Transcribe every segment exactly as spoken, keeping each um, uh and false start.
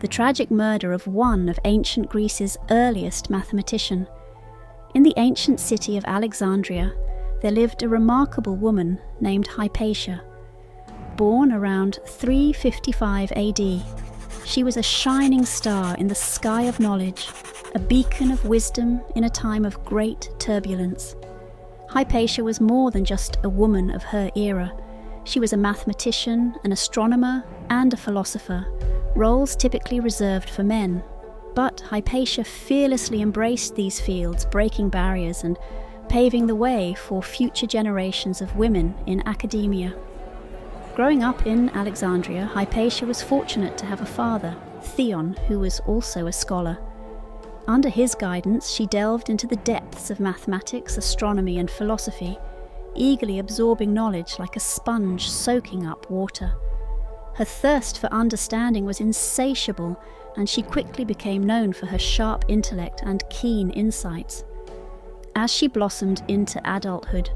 the tragic murder of one of ancient Greece's earliest mathematicians. In the ancient city of Alexandria, there lived a remarkable woman named Hypatia. Born around three fifty-five A D, she was a shining star in the sky of knowledge, a beacon of wisdom in a time of great turbulence. Hypatia was more than just a woman of her era. She was a mathematician, an astronomer, and a philosopher, roles typically reserved for men. But Hypatia fearlessly embraced these fields, breaking barriers and paving the way for future generations of women in academia. Growing up in Alexandria, Hypatia was fortunate to have a father, Theon, who was also a scholar. Under his guidance, she delved into the depths of mathematics, astronomy, and philosophy, eagerly absorbing knowledge like a sponge soaking up water. Her thirst for understanding was insatiable, and she quickly became known for her sharp intellect and keen insights. As she blossomed into adulthood,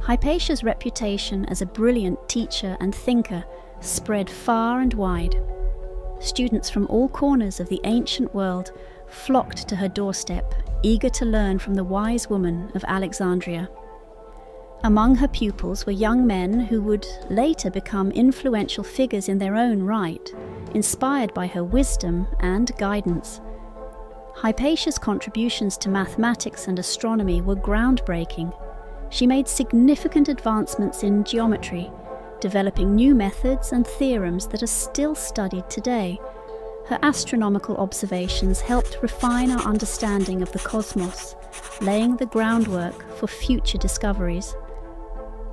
Hypatia's reputation as a brilliant teacher and thinker spread far and wide. Students from all corners of the ancient world flocked to her doorstep, eager to learn from the wise woman of Alexandria. Among her pupils were young men who would later become influential figures in their own right, inspired by her wisdom and guidance. Hypatia's contributions to mathematics and astronomy were groundbreaking. She made significant advancements in geometry, developing new methods and theorems that are still studied today. Her astronomical observations helped refine our understanding of the cosmos, laying the groundwork for future discoveries.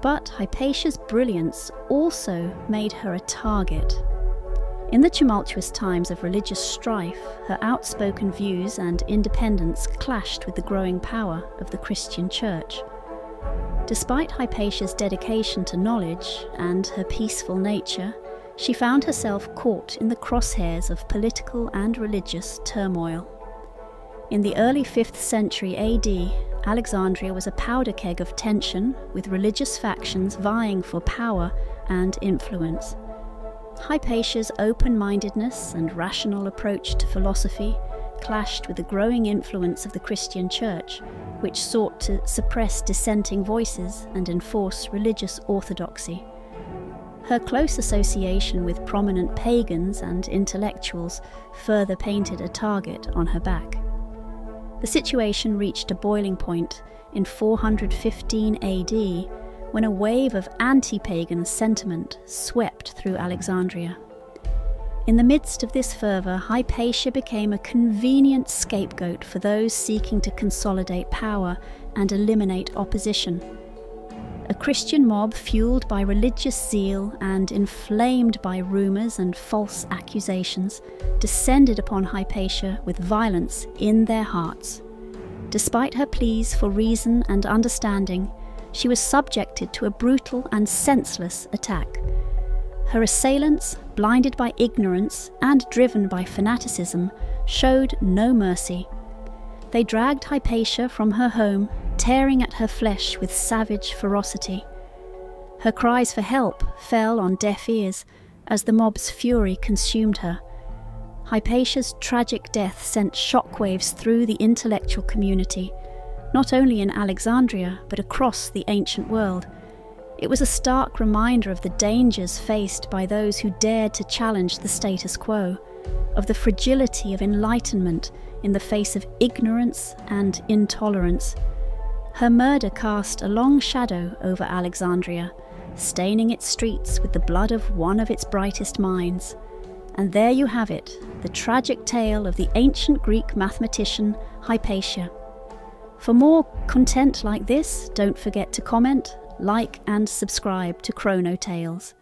But Hypatia's brilliance also made her a target. In the tumultuous times of religious strife, her outspoken views and independence clashed with the growing power of the Christian Church. Despite Hypatia's dedication to knowledge and her peaceful nature, she found herself caught in the crosshairs of political and religious turmoil. In the early fifth century A D, Alexandria was a powder keg of tension, with religious factions vying for power and influence. Hypatia's open-mindedness and rational approach to philosophy clashed with the growing influence of the Christian Church, which sought to suppress dissenting voices and enforce religious orthodoxy. Her close association with prominent pagans and intellectuals further painted a target on her back. The situation reached a boiling point in four hundred fifteen A D, when a wave of anti-pagan sentiment swept through Alexandria. In the midst of this fervour, Hypatia became a convenient scapegoat for those seeking to consolidate power and eliminate opposition. A Christian mob fueled by religious zeal and inflamed by rumours and false accusations descended upon Hypatia with violence in their hearts. Despite her pleas for reason and understanding, she was subjected to a brutal and senseless attack. Her assailants, blinded by ignorance and driven by fanaticism, showed no mercy. They dragged Hypatia from her home, tearing at her flesh with savage ferocity. Her cries for help fell on deaf ears as the mob's fury consumed her. Hypatia's tragic death sent shockwaves through the intellectual community, not only in Alexandria but across the ancient world. It was a stark reminder of the dangers faced by those who dared to challenge the status quo, of the fragility of enlightenment in the face of ignorance and intolerance. Her murder cast a long shadow over Alexandria, staining its streets with the blood of one of its brightest minds. And there you have it, the tragic tale of the ancient Greek mathematician Hypatia. For more content like this, don't forget to comment, like, and subscribe to Chrono Tales.